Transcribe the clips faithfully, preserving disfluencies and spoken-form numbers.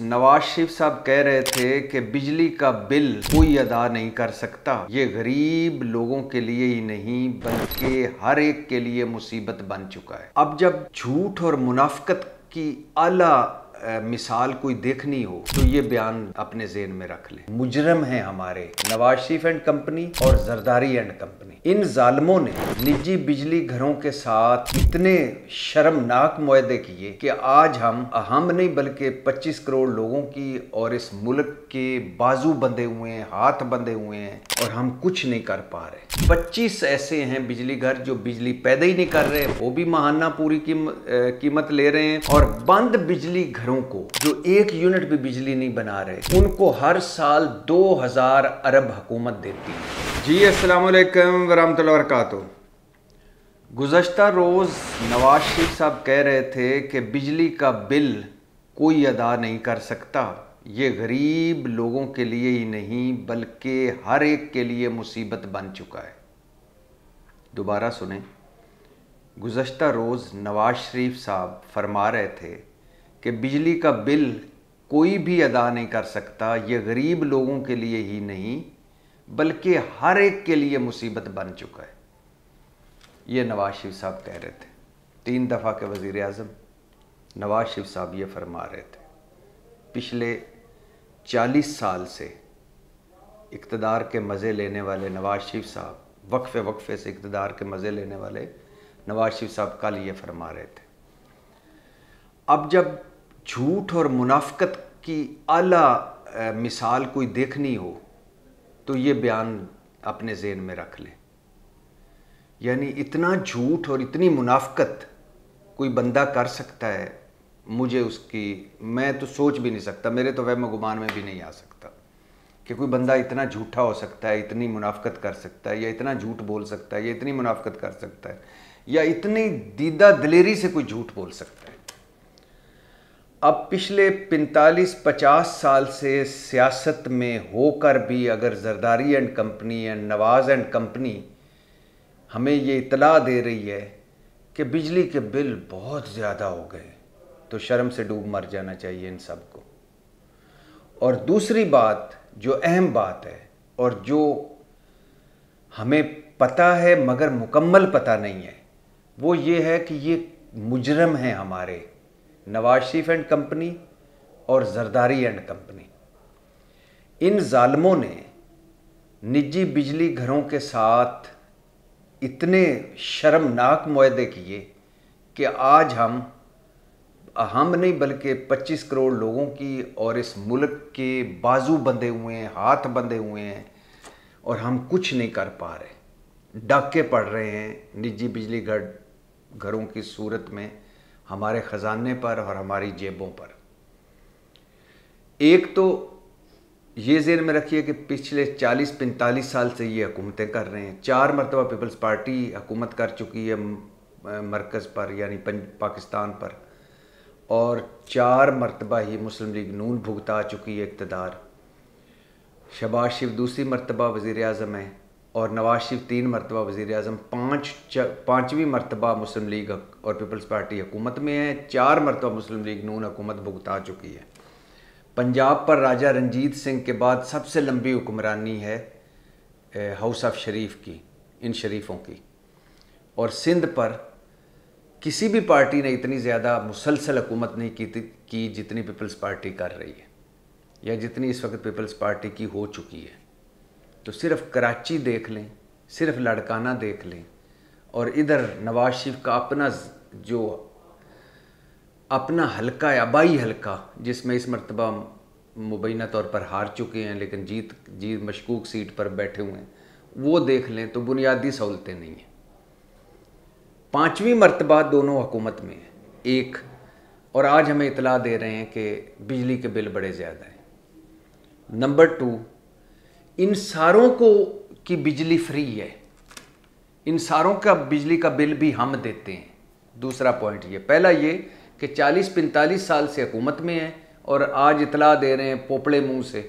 नवाज शरीफ साहब कह रहे थे कि बिजली का बिल कोई अदा नहीं कर सकता, ये गरीब लोगों के लिए ही नहीं बल्कि हर एक के लिए मुसीबत बन चुका है। अब जब झूठ और मुनाफकत की आला मिसाल कोई देखनी हो तो ये बयान अपने जेहन में रख लें। मुजरम हैं हमारे नवाज शरीफ एंड कंपनी और जरदारी एंड कंपनी। इन जालिमों ने निजी बिजली घरों के साथ इतने शर्मनाक मुआहदे किए कि आज हम हम नहीं बल्कि पच्चीस करोड़ लोगों की और इस मुल्क के बाजू बंधे हुए हैं, हाथ बंधे हुए हैं और हम कुछ नहीं कर पा रहे। पच्चीस ऐसे हैं बिजली घर जो बिजली पैदा ही नहीं कर रहे, वो भी महाना पूरी कीमत ले रहे हैं और बंद बिजली घर को जो एक यूनिट भी बिजली नहीं बना रहे उनको हर साल दो हजार अरब हुकूमत देती है। जी अस्सलाम वालेकुम वरहमतुल्लाह वरकातु। गुज़श्ता रोज नवाज शरीफ साहब कह रहे थे कि बिजली का बिल कोई अदा नहीं कर सकता, ये गरीब लोगों के लिए ही नहीं बल्कि हर एक के लिए मुसीबत बन चुका है। दोबारा सुने, गुज़श्ता रोज नवाज शरीफ साहब फरमा रहे थे कि बिजली का बिल कोई भी अदा नहीं कर सकता, ये गरीब लोगों के लिए ही नहीं बल्कि हर एक के लिए मुसीबत बन चुका है। ये नवाज शरीफ साहब कह रहे थे, तीन दफ़ा के वज़ीर आज़म नवाज शरीफ साहब ये फरमा रहे थे। पिछले चालीस साल से इक़्तदार के मज़े लेने वाले नवाज शरीफ साहब, वक्फे वक्फे से इक़्तदार के मज़े लेने वाले नवाज शरीफ साहब कल ये फरमा रहे थे। अब जब झूठ और मुनाफकत की आला मिसाल कोई देखनी हो तो ये बयान अपने जेहन में रख लें। यानी इतना झूठ और इतनी मुनाफकत कोई बंदा कर सकता है, मुझे उसकी मैं तो सोच भी नहीं सकता, मेरे तो वहम गुमान में भी नहीं आ सकता कि कोई बंदा इतना झूठा हो सकता है, इतनी मुनाफकत कर सकता है या इतना झूठ बोल सकता है या इतनी मुनाफकत कर सकता है या इतनी दीदा दिलेरी से कोई झूठ बोल सकता है। अब पिछले पैंतालीस पचास साल से सियासत में होकर भी अगर Zardari and company and Nawaz and company हमें ये इतला दे रही है कि बिजली के बिल बहुत ज़्यादा हो गए तो शर्म से डूब मर जाना चाहिए इन सब को। और दूसरी बात जो अहम बात है और जो हमें पता है मगर मुकम्मल पता नहीं है वो ये है कि ये मुजरम हैं हमारे नवाज शरीफ एंड कंपनी और जरदारी एंड कंपनी। इन जालिमों ने निजी बिजली घरों के साथ इतने शर्मनाक मुआहदे किए कि आज हम हम नहीं बल्कि पच्चीस करोड़ लोगों की और इस मुल्क के बाजू बंधे हुए हैं, हाथ बंधे हुए हैं और हम कुछ नहीं कर पा रहे। डाके पड़ रहे हैं निजी बिजली घर घरों की सूरत में हमारे ख़जाने पर और हमारी जेबों पर। एक तो ये ज़हन में रखिए कि पिछले चालीस पैंतालीस साल से ये हुकूमतें कर रहे हैं। चार मरतबा पीपल्स पार्टी हुकूमत कर चुकी है मरकज़ पर यानी पाकिस्तान पर और चार मरतबा ही मुस्लिम लीग नून भुगता चुकी है इक़्तदार। शहबाज शरीफ दूसरी मरतबा वज़ीर आज़म हैं और नवाज शरीफ तीन मरतबा वज़ीर आज़म, पाँच पाँचवीं मरतबा मुस्लिम लीग और पीपल्स पार्टी हुकूमत में है, चार मरतबा मुस्लिम लीग नून हुकूमत भुगता चुकी है। पंजाब पर राजा रंजीत सिंह के बाद सबसे लंबी हुक्मरानी है हाउस ऑफ शरीफ की, इन शरीफों की। और सिंध पर किसी भी पार्टी ने इतनी ज़्यादा मुसलसल हुकूमत नहीं की की जितनी पीपल्स पार्टी कर रही है या जितनी इस वक्त पीपल्स पार्टी की हो चुकी है। तो सिर्फ कराची देख लें, सिर्फ लाड़काना देख लें और इधर नवाज शरीफ का अपना जो अपना हलका है, आबाई हलका, जिसमें इस मरतबा मुबैना तौर पर हार चुके हैं लेकिन जीत जीत मशकूक सीट पर बैठे हुए हैं, वो देख लें तो बुनियादी सहूलतें नहीं हैं। पाँचवीं मरतबा दोनों हुकूमत में है एक, और आज हमें इतला दे रहे हैं कि बिजली के बिल बड़े ज़्यादा हैं। नंबर टू, इन सारों को की बिजली फ्री है, इन सारों का बिजली का बिल भी हम देते हैं। दूसरा पॉइंट ये, पहला ये कि चालीस पैंतालीस साल से हुकूमत में है और आज इतला दे रहे हैं पोपड़े मुंह से,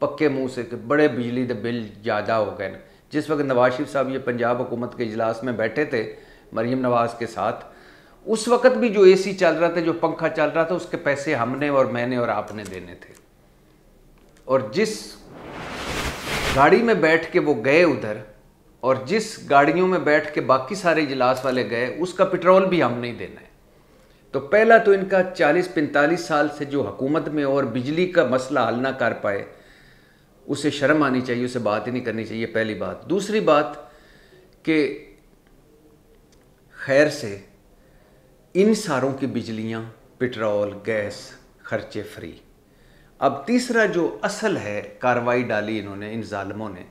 पक्के मुंह से कि बड़े बिजली के बिल ज़्यादा हो गए। जिस वक्त नवाज शरीफ साहब ये पंजाब हुकूमत के इजलास में बैठे थे मरियम नवाज के साथ, उस वक्त भी जो एसी चल रहा था, जो पंखा चल रहा था, उसके पैसे हमने और मैंने और आपने देने थे। और जिस गाड़ी में बैठ के वो गए उधर, और जिस गाड़ियों में बैठ के बाकी सारे इजलास वाले गए, उसका पेट्रोल भी हमने ही देना है। तो पहला तो इनका चालीस पैंतालीस साल से जो हुकूमत में और बिजली का मसला हल ना कर पाए, उसे शर्म आनी चाहिए, उसे बात ही नहीं करनी चाहिए, पहली बात। दूसरी बात कि खैर से इन सारों की बिजलियां, पेट्रोल, गैस, खर्चे फ्री। अब तीसरा जो असल है कार्रवाई डाली इन्होंने, इन जालिमों ने,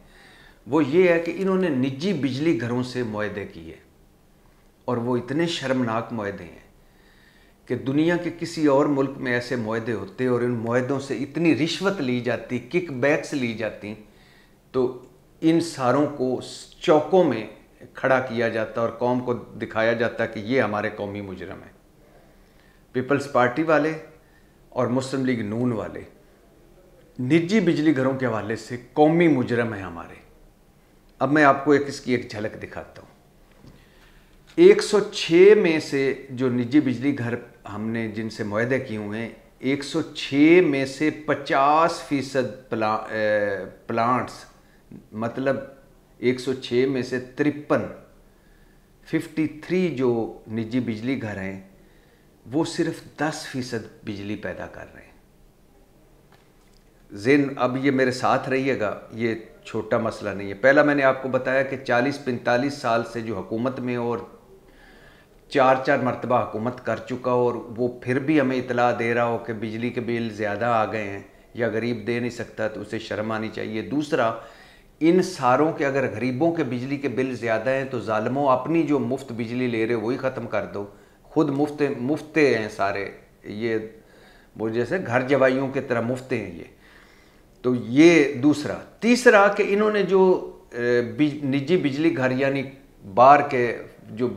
वो ये है कि इन्होंने निजी बिजली घरों से मुआहदे किए, और वो इतने शर्मनाक मुआहदे हैं कि दुनिया के किसी और मुल्क में ऐसे मुआहदे होते, और इन मुआहदों से इतनी रिश्वत ली जाती, किकबैक्स ली जाती, तो इन सारों को चौकों में खड़ा किया जाता और कौम को दिखाया जाता कि ये हमारे कौमी मुजरम हैं। पीपल्स पार्टी वाले और मुस्लिम लीग नून वाले निजी बिजली घरों के हवाले से कौमी मुजरम हैं हमारे। अब मैं आपको एक इसकी एक झलक दिखाता हूँ। एक सौ छह में से जो निजी बिजली घर हमने जिनसे मुआहदे किए हुए हैं, एक सौ छह में से पचास फीसद प्ला, प्लांट्स, मतलब एक सौ छह में से तिरपन तिरेपन जो निजी बिजली घर हैं, वो सिर्फ दस फीसद बिजली पैदा कर रहे हैं। ज़ेन अब ये मेरे साथ रहिएगा, ये छोटा मसला नहीं है। पहला मैंने आपको बताया कि चालीस पैंतालीस साल से जो हुकूमत में और चार चार मरतबा हुकूमत कर चुका हो, और वो फिर भी हमें इतला दे रहा हो कि बिजली के बिल ज़्यादा आ गए हैं या गरीब दे नहीं सकता, तो उसे शर्म आनी चाहिए। दूसरा, इन सारों के अगर गरीबों के बिजली के बिल ज़्यादा हैं तो ज़ालिमों अपनी जो मुफ्त बिजली ले रहे हो वही ख़त्म कर दो। खुद मुफ्त मुफ्ते हैं सारे, ये वो जैसे घर जवाइयों की तरह मुफ्ते हैं ये, तो ये दूसरा। तीसरा कि इन्होंने जो बिज, निजी बिजली घर यानी बाहर के जो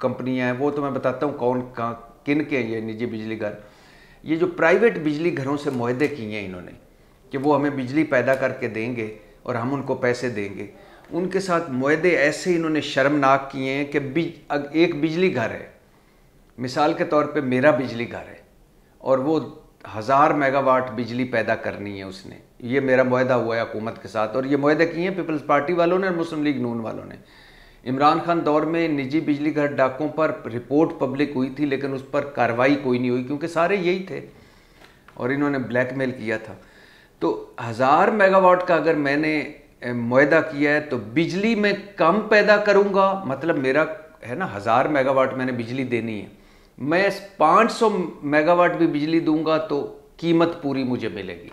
कंपनियां हैं, वो तो मैं बताता हूँ कौन कहाँ किन के हैं ये निजी बिजली घर। ये जो प्राइवेट बिजली घरों से मुआहदे किए हैं इन्होंने कि वो हमें बिजली पैदा करके देंगे और हम उनको पैसे देंगे, उनके साथ मुआहदे ऐसे इन्होंने शर्मनाक किए हैं कि बिज, एक बिजली घर है, मिसाल के तौर पर मेरा बिजली घर है, और वो हज़ार मेगावाट बिजली पैदा करनी है उसने। ये मेरा मुआहदा हुआ है हुकूमत के साथ, और ये मुआहदे किए हैं पीपल्स पार्टी वालों ने और मुस्लिम लीग नून वालों ने। इमरान खान दौर में निजी बिजली घर डाकों पर रिपोर्ट पब्लिक हुई थी, लेकिन उस पर कार्रवाई कोई नहीं हुई क्योंकि सारे यही थे और इन्होंने ब्लैकमेल किया था। तो हज़ार मेगावाट का अगर मैंने मुआहदा किया है तो बिजली मैं कम पैदा करूँगा, मतलब मेरा है ना हज़ार मेगावाट मैंने बिजली देनी है, मैं पाँच सौ मेगावाट भी बिजली दूंगा तो कीमत पूरी मुझे मिलेगी।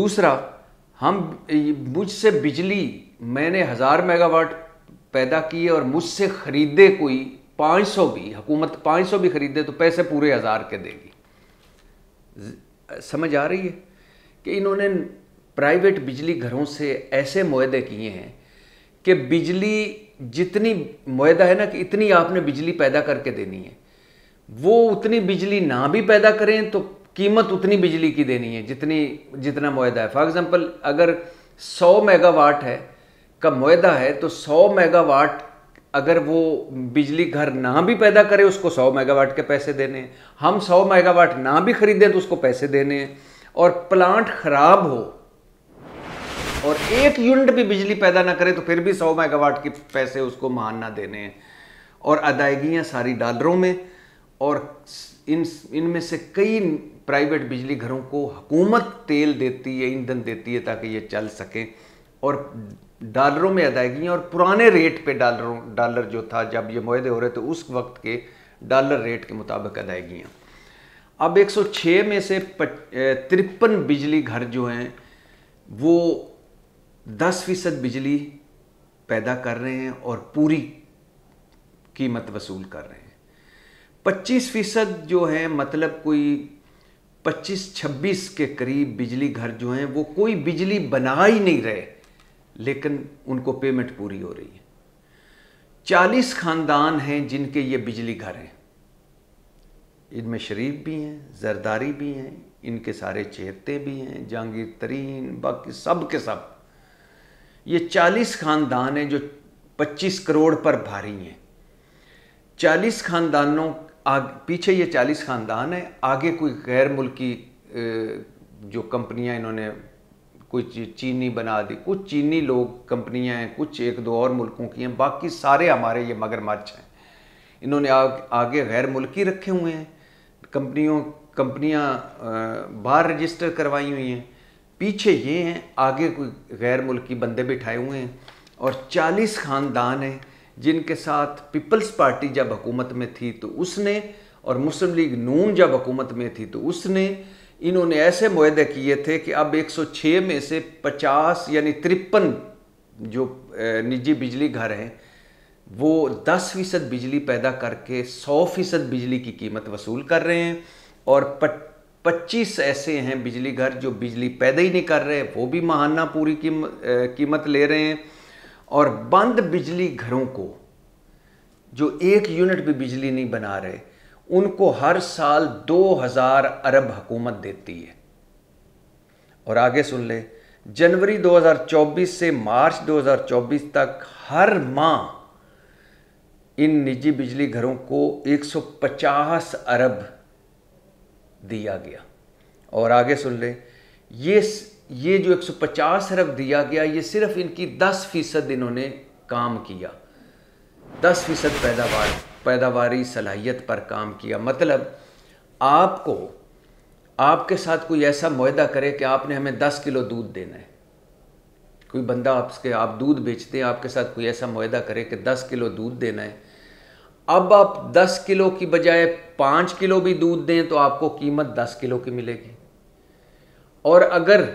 दूसरा, हम मुझसे बिजली मैंने हज़ार मेगावाट पैदा किए और मुझसे ख़रीदे कोई पाँच सौ भी, हुकूमत पाँच सौ भी ख़रीदे तो पैसे पूरे हज़ार के देगी। समझ आ रही है कि इन्होंने प्राइवेट बिजली घरों से ऐसे मुआहदे किए हैं कि बिजली जितनी मुआहदा है ना कि इतनी आपने बिजली पैदा करके देनी है, वो उतनी बिजली ना भी पैदा करें तो कीमत उतनी बिजली की देनी है जितनी जितना मुआहदा है। फॉर एग्ज़ाम्पल, अगर सौ मेगावाट है का मुआहदा है तो सौ मेगावाट अगर वो बिजली घर ना भी पैदा करे उसको सौ मेगावाट के पैसे देने हैं, हम सौ मेगावाट ना भी ख़रीदें तो उसको पैसे देने हैं, और प्लांट ख़राब हो और एक यूनिट भी बिजली पैदा ना करे तो फिर भी सौ मेगावाट के पैसे उसको मानना देने हैं, और अदायगियाँ सारी डॉलरों में। और इन इनमें से कई प्राइवेट बिजली घरों को हुकूमत तेल देती है, ईंधन देती है ताकि ये चल सकें, और डॉलरों में अदायगियाँ, और पुराने रेट पे डॉलरों डॉलर जो था जब ये मुआहदे हो रहे थे उस वक्त के डॉलर रेट के मुताबिक अदायगियाँ। अब एक सौ छः में से तिरपन बिजली घर जो हैं वो दस फीसद बिजली पैदा कर रहे हैं और पूरी कीमत वसूल कर रहे हैं। पच्चीस फीसद जो है, मतलब कोई पच्चीस छब्बीस के करीब बिजली घर जो हैं वो कोई बिजली बना ही नहीं रहे, लेकिन उनको पेमेंट पूरी हो रही है। चालीस खानदान हैं जिनके ये बिजली घर हैं, इनमें शरीफ भी हैं, जरदारी भी हैं, इनके सारे चेहते भी हैं, जहांगीर तरीन, बाकी सब के सब। ये चालीस खानदान हैं जो पच्चीस करोड़ पर भारी हैं। चालीस खानदानों पीछे ये चालीस खानदान है, आगे कोई गैर मुल्की जो कंपनियां, इन्होंने कुछ चीनी बना दी, कुछ चीनी लोग कंपनियां हैं, कुछ एक दो और मुल्कों की हैं, बाकी सारे हमारे ये मगरमच्छ हैं। इन्होंने आग, आगे गैर मुल्की रखे हुए हैं, कंपनियों कंपनियां बाहर रजिस्टर करवाई हुई हैं, पीछे ये हैं, आगे कोई गैर मुल्की बंदे बिठाए हुए हैं। और चालीस खानदान हैं जिनके साथ पीपल्स पार्टी जब हुकूमत में थी तो उसने, और मुस्लिम लीग नून जब हुकूमत में थी तो उसने, इन्होंने ऐसे मुआहदे किए थे कि अब एक सौ छह में से पचास यानी तिरपन जो निजी बिजली घर हैं वो दस फीसद बिजली पैदा करके सौ फीसद बिजली की कीमत वसूल कर रहे हैं, और पच्चीस ऐसे हैं बिजली घर जो बिजली पैदा ही नहीं कर रहे, वो भी माहाना पूरी कीम, कीमत ले रहे हैं। और बंद बिजली घरों को जो एक यूनिट भी बिजली नहीं बना रहे, उनको हर साल दो हज़ार अरब हुकूमत देती है। और आगे सुन ले, जनवरी दो हज़ार चौबीस से मार्च दो हज़ार चौबीस तक हर माह इन निजी बिजली घरों को एक सौ पचास अरब दिया गया। और आगे सुन ले, ये ये जो एक सौ पचास अरब दिया गया, ये सिर्फ इनकी दस फीसद इन्होंने काम किया, दस फीसद पैदावार पैदावारी सलाहियत पर काम किया। मतलब आपको, आपके साथ कोई ऐसा मुआहदा करे कि आपने हमें दस किलो दूध देना है, कोई बंदा आपके, आप दूध बेचते हैं, आपके साथ कोई ऐसा मुआहदा करे कि दस किलो दूध देना है, अब आप दस किलो की बजाय पाँच किलो भी दूध दें तो आपको कीमत दस किलो की मिलेगी। और अगर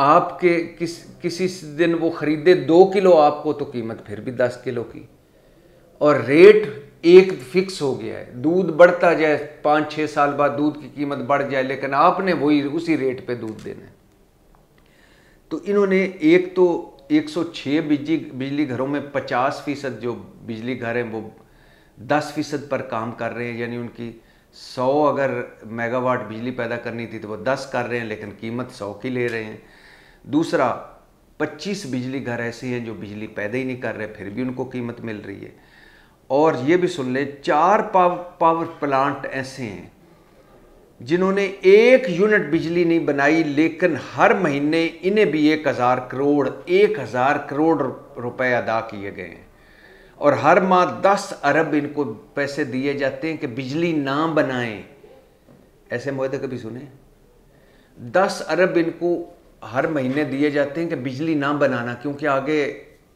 आपके किस किसी दिन वो ख़रीदे दो किलो आपको, तो कीमत फिर भी दस किलो की। और रेट एक फिक्स हो गया है, दूध बढ़ता जाए, पाँच छः साल बाद दूध की कीमत बढ़ जाए, लेकिन आपने वही उसी रेट पे दूध देना है। तो इन्होंने एक तो एक सौ छह बिजली बिजली घरों में पचास फीसद जो बिजली घर हैं वो दस फीसद पर काम कर रहे हैं, यानी उनकी सौ अगर मेगावाट बिजली पैदा करनी थी तो वो दस कर रहे हैं, लेकिन कीमत सौ की ले रहे हैं। दूसरा, पच्चीस बिजली घर ऐसे हैं जो बिजली पैदा ही नहीं कर रहे, फिर भी उनको कीमत मिल रही है। और ये भी सुन लें, चार पाव, पावर प्लांट ऐसे हैं जिन्होंने एक यूनिट बिजली नहीं बनाई, लेकिन हर महीने इन्हें भी एक हज़ार करोड़ एक हज़ार करोड़ रुपए अदा किए गए हैं, और हर माह दस अरब इनको पैसे दिए जाते हैं कि बिजली ना बनाएं। ऐसे मुआहदे कभी सुने? दस अरब इनको हर महीने दिए जाते हैं कि बिजली ना बनाना, क्योंकि आगे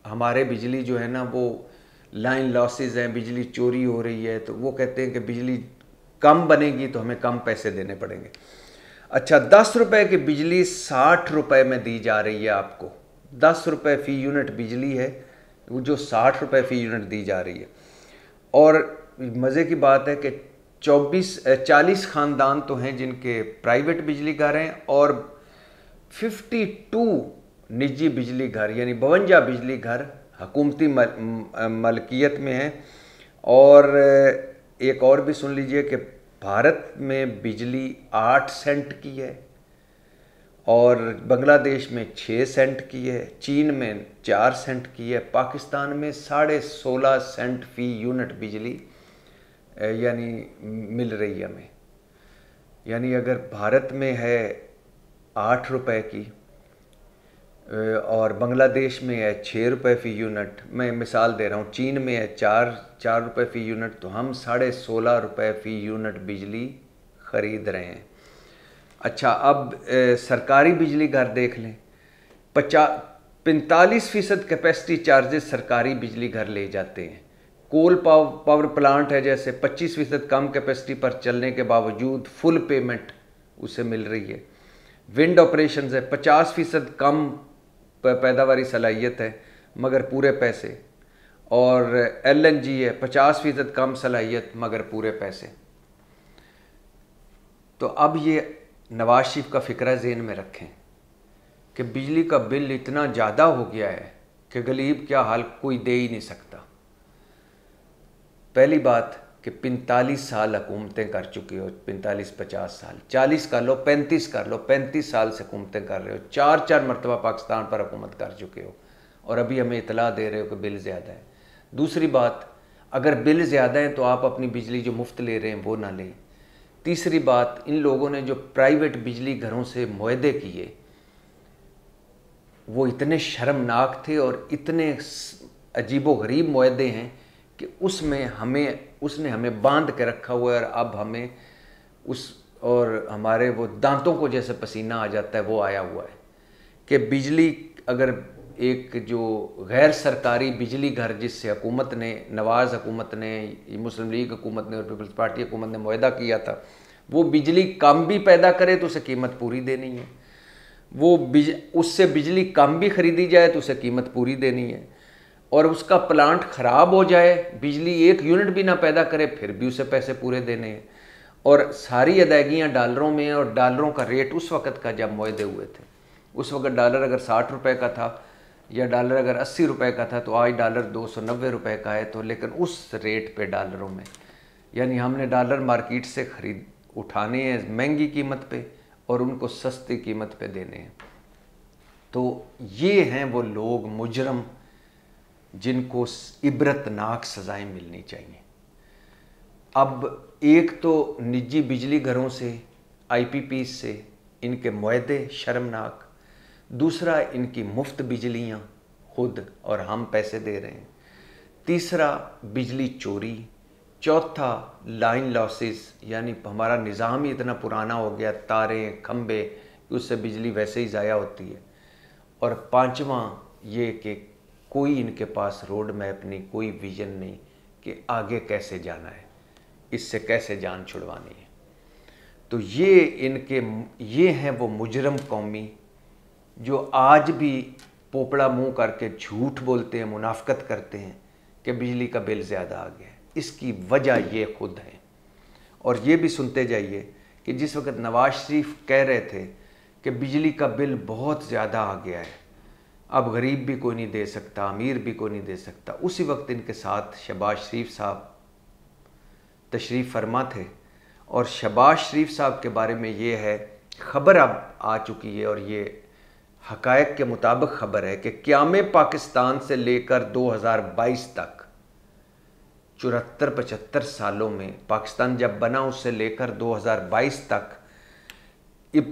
हमारे बिजली जो है ना वो लाइन लॉसेज हैं, बिजली चोरी हो रही है, तो वो कहते हैं कि बिजली कम बनेगी तो हमें कम पैसे देने पड़ेंगे। अच्छा, दस रुपये की बिजली साठ रुपये में दी जा रही है आपको, दस रुपये फी यूनिट बिजली है वो जो साठ रुपये फी यूनिट दी जा रही है। और मज़े की बात है कि चौबीस चालीस खानदान तो हैं जिनके प्राइवेट बिजली घर हैं, और बावन निजी बिजली घर यानी बवंजा बिजली घर हकूमती मलकियत में हैं। और एक और भी सुन लीजिए कि भारत में बिजली आठ सेंट की है, और बांग्लादेश में छः सेंट की है, चीन में चार सेंट की है, पाकिस्तान में साढ़े सोलह सेंट फी यूनिट बिजली यानी मिल रही है हमें। यानी अगर भारत में है आठ रुपए की और बांग्लादेश में है छः रुपये फी यूनिट, मैं मिसाल दे रहा हूँ, चीन में है चार चार रुपये फी यूनिट, तो हम साढ़े सोलह रुपये फी यूनिट बिजली ख़रीद रहे हैं। अच्छा, अब ए, सरकारी बिजली घर देख लें, पचा पैंतालीस फीसद कैपेसिटी चार्जेस सरकारी बिजली घर ले जाते हैं। कोल पाव पावर प्लांट है जैसे, पच्चीस फीसद कम कैपेसिटी पर चलने के बावजूद फुल पेमेंट उसे मिल रही है। विंड ऑपरेशंस है, पचास फीसद कम पैदावारी सलाहियत है मगर पूरे पैसे। और एल एन जी है, पचास फीसद कम सलाहियत मगर पूरे पैसे। तो अब ये नवाज शरीफ का फ़िक्रा ज़ेहन में रखें कि बिजली का बिल इतना ज़्यादा हो गया है कि गरीब क्या हाल कोई दे ही नहीं सकता। पहली बात कि पैंतालीस साल हुकूमतें कर चुकी हो, पैंतालीस पचास साल, चालीस कर लो, पैंतीस कर लो, पैंतीस साल से हुकूमतें कर रहे हो, चार चार मरतबा पाकिस्तान पर हुकूमत कर चुके हो, और अभी हमें इतला दे रहे हो कि बिल ज़्यादा है। दूसरी बात, अगर बिल ज़्यादा है तो आप अपनी बिजली जो मुफ्त ले रहे हैं वो ना लें। तीसरी बात, इन लोगों ने जो प्राइवेट बिजली घरों से मुआहदे किए वो इतने शर्मनाक थे और इतने अजीबो गरीब मुआहदे हैं कि उसमें हमें उसने हमें बांध के रखा हुआ है और अब हमें उस और हमारे वो दांतों को जैसे पसीना आ जाता है वो आया हुआ है कि बिजली अगर एक जो गैर सरकारी बिजली घर जिससे हुकूमत ने नवाज़ हुकूमत ने मुस्लिम लीग हुकूमत ने और पीपल्स पार्टी हुकूमत ने मुआहदा किया था वो बिजली कम भी पैदा करे तो उसे कीमत पूरी देनी है, वो बिज उससे बिजली कम भी ख़रीदी जाए तो उसे कीमत पूरी देनी है, और उसका प्लांट ख़राब हो जाए बिजली एक यूनिट भी ना पैदा करे फिर भी उसे पैसे पूरे देने हैं। और सारी अदायगियाँ डॉलरों में, और डॉलरों का रेट उस वक़्त का जब मुआहदे हुए थे उस वक़्त डॉलर अगर साठ रुपए का था या डॉलर अगर अस्सी रुपए का था तो आज डॉलर दो सौ नब्बे रुपये का है, तो लेकिन उस रेट पे डॉलरों में यानी हमने डॉलर मार्केट से ख़रीद उठाने हैं महंगी कीमत पे और उनको सस्ती कीमत पे देने हैं। तो ये हैं वो लोग मुजरम जिनको इबरतनाक सज़ाएँ मिलनी चाहिए। अब एक तो निजी बिजली घरों से आई पी पी से इनके मुआहदे शर्मनाक, दूसरा इनकी मुफ्त बिजलियाँ खुद और हम पैसे दे रहे हैं, तीसरा बिजली चोरी, चौथा लाइन लॉसेस यानी हमारा निज़ाम ही इतना पुराना हो गया तारे खम्बे उससे बिजली वैसे ही ज़ाया होती है, और पांचवा ये कि कोई इनके पास रोड मैप नहीं, कोई विज़न नहीं कि आगे कैसे जाना है, इससे कैसे जान छुड़वानी है। तो ये इनके ये हैं वो मुजरम कौमी जो आज भी पोपड़ा मुंह करके झूठ बोलते हैं, मुनाफकत करते हैं कि बिजली का बिल ज़्यादा आ गया है। इसकी वजह ये खुद है। और ये भी सुनते जाइए कि जिस वक्त नवाज शरीफ कह रहे थे कि बिजली का बिल बहुत ज़्यादा आ गया है, अब गरीब भी कोई नहीं दे सकता, अमीर भी कोई नहीं दे सकता, उसी वक्त इनके साथ शहबाज शरीफ साहब तशरीफ़ फरमा थे। और शहबाज शरीफ साहब के बारे में ये है ख़बर अब आ चुकी है और ये हक़ायक़ के मुताबिक ख़बर है कि क़यामे पाकिस्तान से लेकर दो हज़ार बाईस तक चौहत्तर पचहत्तर सालों में पाकिस्तान जब बना उससे लेकर दो हज़ार बाईस तक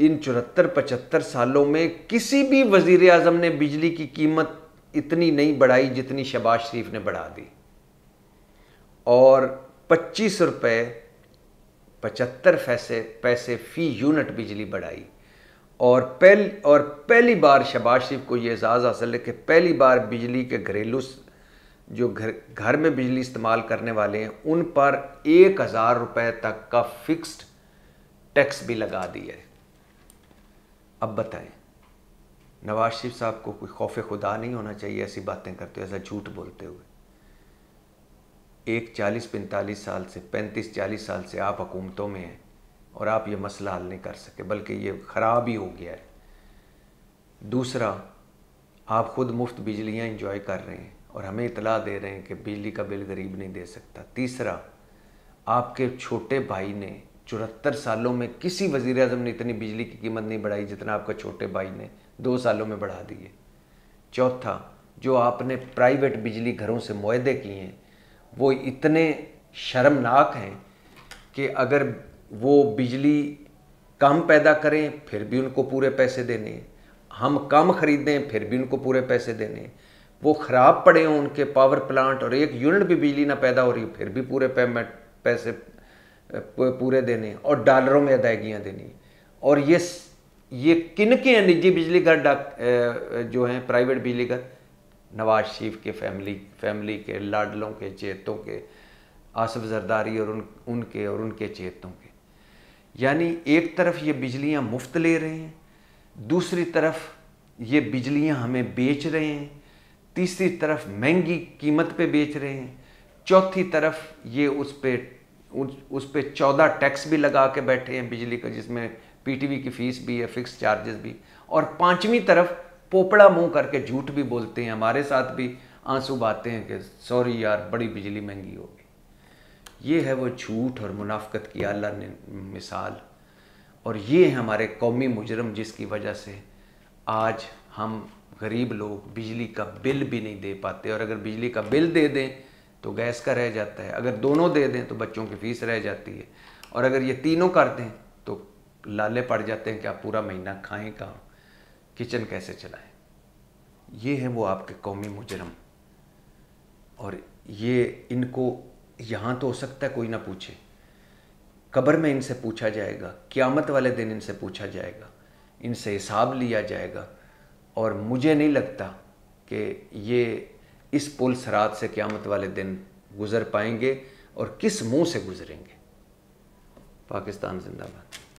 इन चौहत्तर पचहत्तर सालों में किसी भी वज़ीर आज़म ने बिजली की कीमत इतनी नहीं बढ़ाई जितनी शहबाज शरीफ ने बढ़ा दी। और पच्चीस रुपये पचहत्तर पैसे पैसे फ़ी यूनिट बिजली बढ़ाई। और पहली और पहली बार शहबाज शरीफ को ये एजाज़ हासिल है कि पहली बार बिजली के घरेलू जो घर घर में बिजली इस्तेमाल करने वाले हैं उन पर एक हज़ार रुपये तक का फिक्स्ड टैक्स भी लगा दिया है। अब बताएं, नवाज शरीफ साहब को कोई खौफ खुदा नहीं होना चाहिए ऐसी बातें करते हुए, ऐसा झूठ बोलते हुए। एक चालीस पैंतालीस साल से पैंतीस चालीस साल से आप हुकूमतों में हैं और आप ये मसला हल नहीं कर सके, बल्कि ये ख़राब ही हो गया है। दूसरा, आप खुद मुफ्त बिजलियाँ इंजॉय कर रहे हैं और हमें इतला दे रहे हैं कि बिजली का बिल गरीब नहीं दे सकता। तीसरा, आपके छोटे भाई ने चौहत्तर सालों में किसी वज़ीर आज़म ने इतनी बिजली की कीमत नहीं बढ़ाई जितना आपका छोटे भाई ने दो सालों में बढ़ा दी है। चौथा, जो आपने प्राइवेट बिजली घरों से मुआहदे किए हैं वो इतने शर्मनाक हैं कि अगर वो बिजली कम पैदा करें फिर भी उनको पूरे पैसे देने हैं, हम कम ख़रीदें फिर भी उनको पूरे पैसे देने हैं, वो ख़राब पड़े हों उनके पावर प्लांट और एक यूनिट भी बिजली ना पैदा हो रही फिर भी पूरे पेमेंट पैसे पूरे देने और डॉलरों में अदायगियाँ देनी। और ये ये किन के हैं निजी बिजली घर जो हैं प्राइवेट बिजली घर? नवाज शरीफ के फैमिली फैमिली के लाडलों के चेतों के, आसफ जरदारी और उन उनके और उनके चेतों के। यानी एक तरफ ये बिजलियाँ मुफ्त ले रहे हैं, दूसरी तरफ ये बिजलियाँ हमें बेच रहे हैं, तीसरी तरफ महंगी कीमत पे बेच रहे हैं, चौथी तरफ ये उस पर उस पर चौदह टैक्स भी लगा के बैठे हैं बिजली का, जिसमें पी टी वी की फ़ीस भी है, फिक्स चार्जेस भी। और पांचवी तरफ पोपड़ा मुंह करके झूठ भी बोलते हैं, हमारे साथ भी आंसू बहाते हैं कि सॉरी यार बड़ी बिजली महंगी हो गई। ये है वो झूठ और मुनाफकत की आला मिसाल, और ये है हमारे कौमी मुजरम जिसकी वजह से आज हम गरीब लोग बिजली का बिल भी नहीं दे पाते, और अगर बिजली का बिल दे दें तो गैस का रह जाता है, अगर दोनों दे दें तो बच्चों की फीस रह जाती है, और अगर ये तीनों कर दें तो लाले पड़ जाते हैं कि आप पूरा महीना खाएं कहाँ, किचन कैसे चलाएं। ये हैं वो आपके कौमी मुजरम, और ये इनको यहाँ तो हो सकता है कोई ना पूछे, कब्र में इनसे पूछा जाएगा, क़यामत वाले दिन इनसे पूछा जाएगा, इनसे हिसाब लिया जाएगा। और मुझे नहीं लगता कि ये इस पुल सरात से क़यामत वाले दिन गुज़र पाएंगे, और किस मुँह से गुज़रेंगे। पाकिस्तान जिंदाबाद।